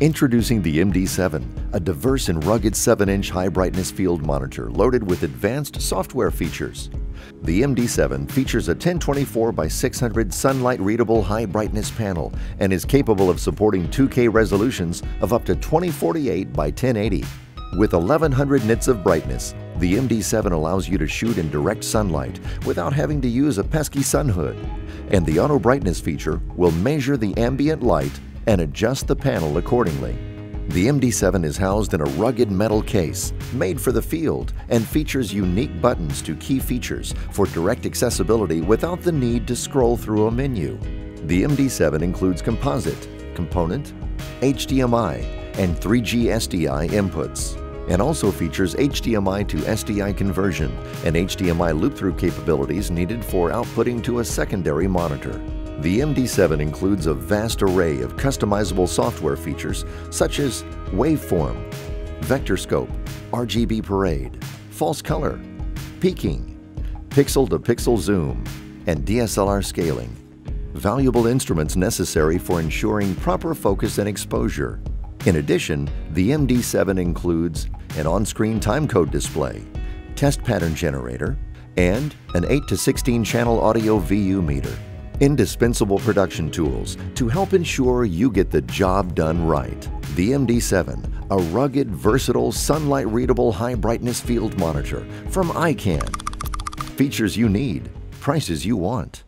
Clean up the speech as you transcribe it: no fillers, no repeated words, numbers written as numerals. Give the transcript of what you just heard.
Introducing the MD7, a diverse and rugged 7-inch high-brightness field monitor loaded with advanced software features. The MD7 features a 1024 by 600 sunlight-readable high-brightness panel and is capable of supporting 2K resolutions of up to 2048 by 1080. With 1100 nits of brightness, the MD7 allows you to shoot in direct sunlight without having to use a pesky sun hood. And the auto brightness feature will measure the ambient light and adjust the panel accordingly. The MD7 is housed in a rugged metal case made for the field and features unique buttons to key features for direct accessibility without the need to scroll through a menu. The MD7 includes composite, component, HDMI, and 3G-SDI inputs, and also features HDMI to SDI conversion and HDMI loop-through capabilities needed for outputting to a secondary monitor. The MD7 includes a vast array of customizable software features such as waveform, vector scope, RGB parade, false color, peaking, pixel-to-pixel zoom, and DSLR scaling, valuable instruments necessary for ensuring proper focus and exposure. In addition, the MD7 includes an on-screen timecode display, test pattern generator, and an 8 to 16 channel audio VU meter. Indispensable production tools to help ensure you get the job done right. The MD7, a rugged, versatile, sunlight-readable, high-brightness field monitor from ICANN. Features you need, prices you want.